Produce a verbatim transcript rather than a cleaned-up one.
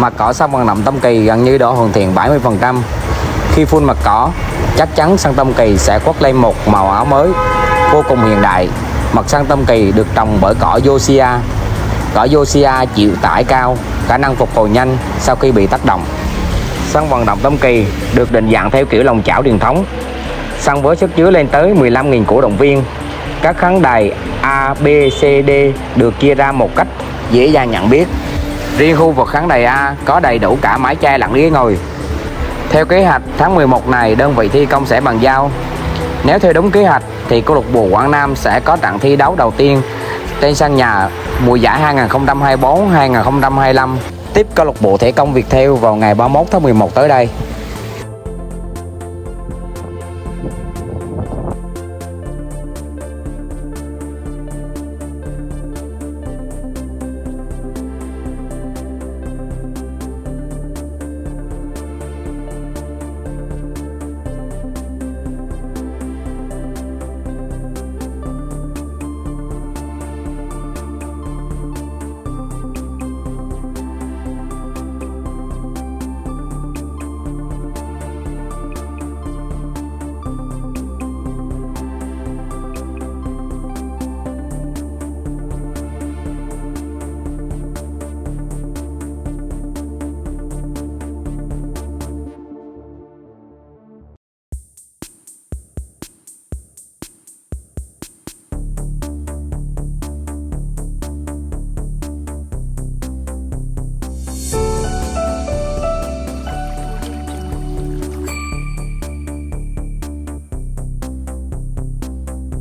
Mặt cỏ sang bằng nậm Tam Kỳ gần như độ hoàn thiện bảy mươi phần trăm. Khi phun mặt cỏ, chắc chắn sân Tam Kỳ sẽ khoác lên một màu áo mới vô cùng hiện đại. Mặt sân Tam Kỳ được trồng bởi cỏ Zoysia. Cỏ Zoysia chịu tải cao, khả năng phục hồi nhanh sau khi bị tác động. Sân vận động Tam Kỳ được định dạng theo kiểu lòng chảo truyền thống. Sân với sức chứa lên tới mười lăm nghìn cổ động viên. Các khán đài A, B, C, D được chia ra một cách dễ dàng nhận biết. Riêng khu vực khán đài A có đầy đủ cả mái che lẫn ghế ngồi. Theo kế hoạch, tháng mười một này đơn vị thi công sẽ bàn giao. Nếu theo đúng kế hoạch thì câu lạc bộ Quảng Nam sẽ có trận thi đấu đầu tiên trên sân nhà mùa giải hai nghìn không trăm hai mươi bốn hai nghìn không trăm hai mươi lăm tiếp câu lạc bộ Thể Công Việt Theo vào ngày ba mươi mốt tháng mười một tới đây.